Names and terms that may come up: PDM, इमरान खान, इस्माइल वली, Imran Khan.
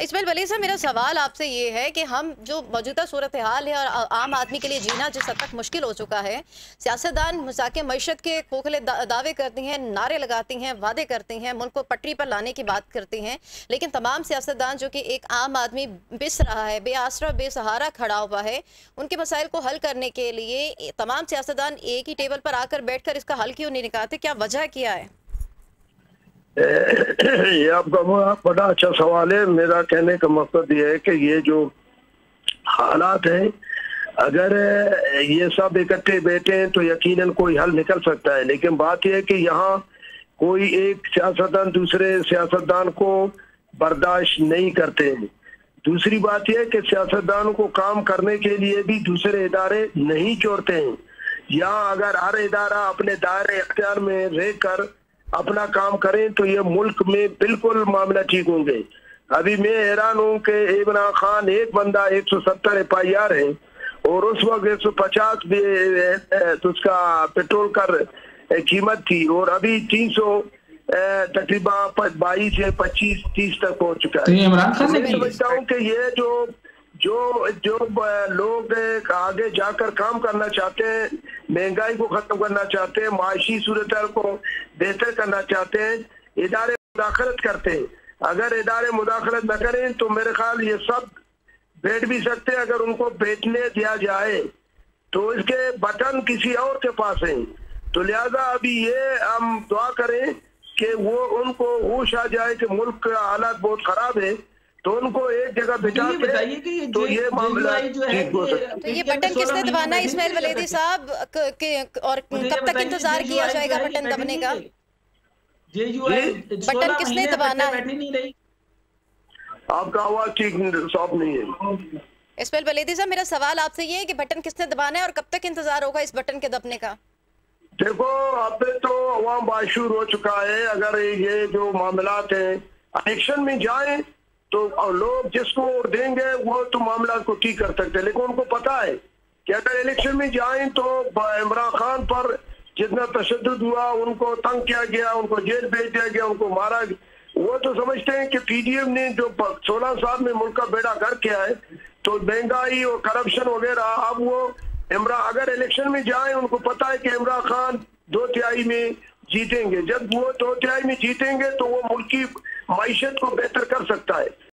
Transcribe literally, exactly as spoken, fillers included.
इस्माइल वली साहब, मेरा सवाल आपसे ये है कि हम जो मौजूदा सूरत हाल है और आम आदमी के लिए जीना जिस हद तक मुश्किल हो चुका है, सियासतदान मजाक मैशत के खोखले दा, दावे करती हैं, नारे लगाती हैं, वादे करती हैं, मुल्क को पटरी पर लाने की बात करती हैं, लेकिन तमाम सियासतदान जो कि एक आम आदमी बिस रहा है, बेआसरा बेसहारा खड़ा हुआ है, उनके मसाइल को हल करने के लिए तमाम सियासतदान एक ही टेबल पर आकर बैठ कर इसका हल क्यों नहीं निकालते? क्या वजह क्या है? ये आपका बड़ा अच्छा सवाल है। मेरा कहने का मकसद ये है कि ये जो हालात हैं, अगर ये सब इकट्ठे बैठे हैं तो यकीनन कोई हल निकल सकता है, लेकिन बात यह है कि यहाँ कोई एक सियासतदान दूसरे सियासतदान को बर्दाश्त नहीं करते हैं। दूसरी बात यह है कि सियासतदानों को काम करने के लिए भी दूसरे इदारे नहीं जोड़ते हैं। यहाँ अगर हर इदारा अपने दायरे अख्तियार में रहकर अपना काम करें तो ये मुल्क में बिल्कुल मामला ठीक होंगे। अभी मैं हैरान हूँ कि इमरान खान एक बंदा एक सौ सत्तर एफ आई आर है और उस वक्त एक सौ पचास भी तो उसका पेट्रोल का कीमत थी और अभी तीन सौ तकरीबन बाईस या पच्चीस तीस तक पहुँच चुका है। मैं समझता हूँ कि ये जो जो जो लोग आगे जाकर काम करना चाहते हैं, महंगाई को खत्म करना चाहते हैं, माशी सूरत को बेहतर करना चाहते हैं, इदारे मुदाखलत करते हैं। अगर इदारे मुदाखलत न करें तो मेरे ख्याल ये सब बैठ भी सकते हैं। अगर उनको बैठने दिया जाए तो इसके बटन किसी और के पास हैं, तो लिहाजा अभी ये हम दुआ करें कि वो उनको होश आ जाए कि मुल्क का हालात बहुत खराब है, तो उनको एक जगह बिठा के बताइए कि ये तो ये मामला जो है तो ये बटन किसने दबाना है? इस्माइल वलेदी साहब के और कब तक इंतजार किया जाएगा बटन दबने का? बटन किसने दबाना है? आपका आवाज ठीक साफ नहीं है। इस्माइल वलेदी साहब, मेरा सवाल आपसे ये है कि बटन किसने दबाना है और कब तक इंतजार होगा इस बटन के दबने का? देखो, अब तो अवाम बाशूर हो चुका है। अगर ये जो मामला है एक्शन में जाए तो लोग जिसको देंगे वो तो मामला को ठीक कर सकते हैं, लेकिन उनको पता है कि अगर इलेक्शन में जाएं तो इमरान खान पर जितना तशद्दुद हुआ, उनको तंग किया गया, उनको जेल भेज दिया गया, उनको मारा गया, वो तो समझते हैं कि पीडीएम ने जो सोलह साल में मुल्क का बेड़ा गर्क किया है, तो महंगाई और करप्शन वगैरह, अब वो इमरान अगर इलेक्शन में जाए उनको पता है कि इमरान खान दो तिहाई में जीतेंगे। जब वो दो तिहाई में जीतेंगे तो वो मुल्क की मैशत को बेहतर कर सकता है।